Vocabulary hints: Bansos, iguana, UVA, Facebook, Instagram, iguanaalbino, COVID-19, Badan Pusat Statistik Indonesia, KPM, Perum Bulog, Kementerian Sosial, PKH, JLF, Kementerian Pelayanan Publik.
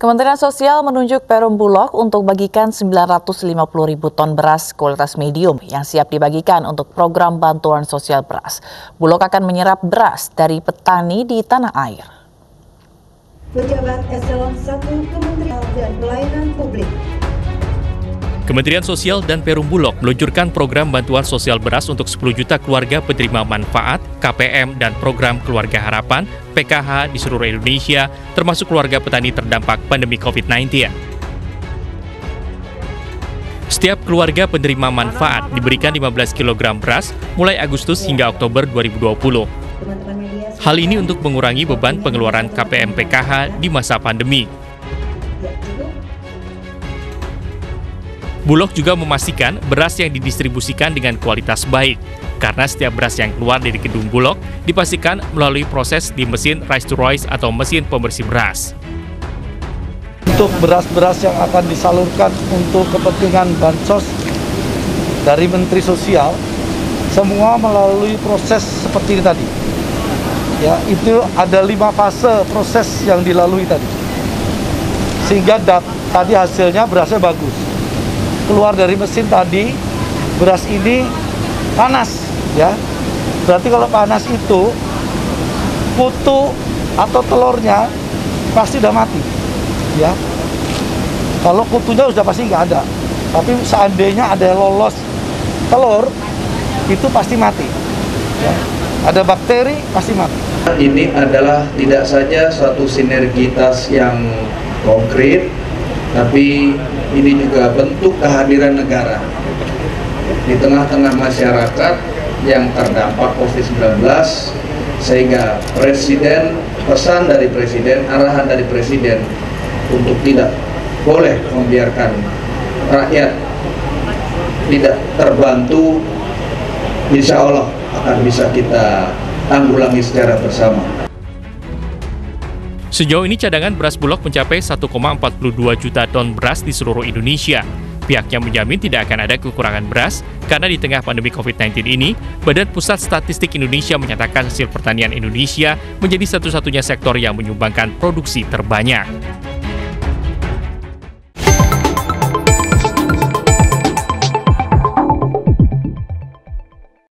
Kementerian Sosial menunjuk Perum Bulog untuk bagikan 950.000 ton beras kualitas medium yang siap dibagikan untuk program bantuan sosial beras. Bulog akan menyerap beras dari petani di tanah air. Pejabat Eselon 1 Kementerian Pelayanan Publik. Kementerian Sosial dan Perum Bulog meluncurkan program bantuan sosial beras untuk 10 juta keluarga penerima manfaat, KPM, dan program Keluarga Harapan, PKH, di seluruh Indonesia, termasuk keluarga petani terdampak pandemi COVID-19. Setiap keluarga penerima manfaat diberikan 15 kg beras mulai Agustus hingga Oktober 2020. Hal ini untuk mengurangi beban pengeluaran KPM PKH di masa pandemi. Bulog juga memastikan beras yang didistribusikan dengan kualitas baik, karena setiap beras yang keluar dari gedung Bulog dipastikan melalui proses di mesin rice to rice atau mesin pembersih beras. Untuk beras-beras yang akan disalurkan untuk kepentingan bansos dari Menteri Sosial, semua melalui proses seperti ini tadi. Ya, itu ada 5 fase proses yang dilalui tadi. Sehingga tadi hasilnya berasnya bagus. Keluar dari mesin tadi, beras ini panas, ya. Berarti kalau panas itu, putu atau telurnya pasti udah mati, ya. Kalau kutunya sudah pasti nggak ada. Tapi seandainya ada yang lolos telur, itu pasti mati. Ya. Ada bakteri, pasti mati. Ini adalah tidak saja suatu sinergitas yang konkret, tapi ini juga bentuk kehadiran negara di tengah-tengah masyarakat yang terdampak COVID-19, sehingga arahan dari Presiden untuk tidak boleh membiarkan rakyat tidak terbantu, insya Allah akan bisa kita tanggulangi secara bersama. Sejauh ini cadangan beras Bulog mencapai 1,42 juta ton beras di seluruh Indonesia. Pihaknya menjamin tidak akan ada kekurangan beras, karena di tengah pandemi COVID-19 ini, Badan Pusat Statistik Indonesia menyatakan hasil pertanian Indonesia menjadi satu-satunya sektor yang menyumbangkan produksi terbanyak.